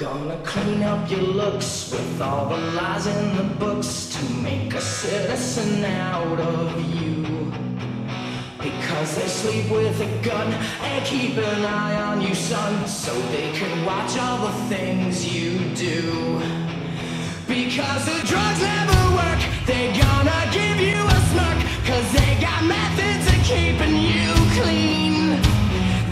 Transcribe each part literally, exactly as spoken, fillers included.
Gonna clean up your looks with all the lies in the books to make a citizen out of you. Because they sleep with a gun and keep an eye on you, son, so they can watch all the things you do. Because the drugs never work, they're gonna give you a smirk, 'cause they got methods of keeping you clean.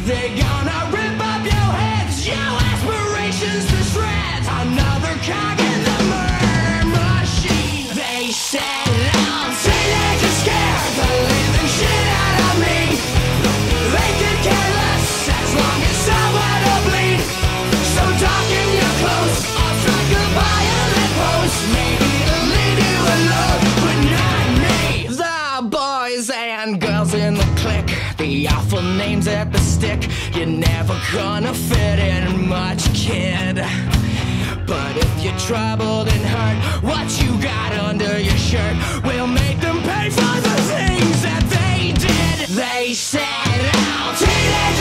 They're gonna rip up your heads, your aspirations to shreds. Another cog in the murder machine. They said I'll say they can scare the living shit out of me. They could care less as long as someone to bleed. So dark in your clothes, I'll try goodbye. Maybe I'll leave you alone, but not me. The boys and girls in the clique, the awful names at the stick. You're never gonna fit in much, kid. But if you're troubled and hurt, what you got under your shirt will make them pay for the things that they did. They said, I'll take it.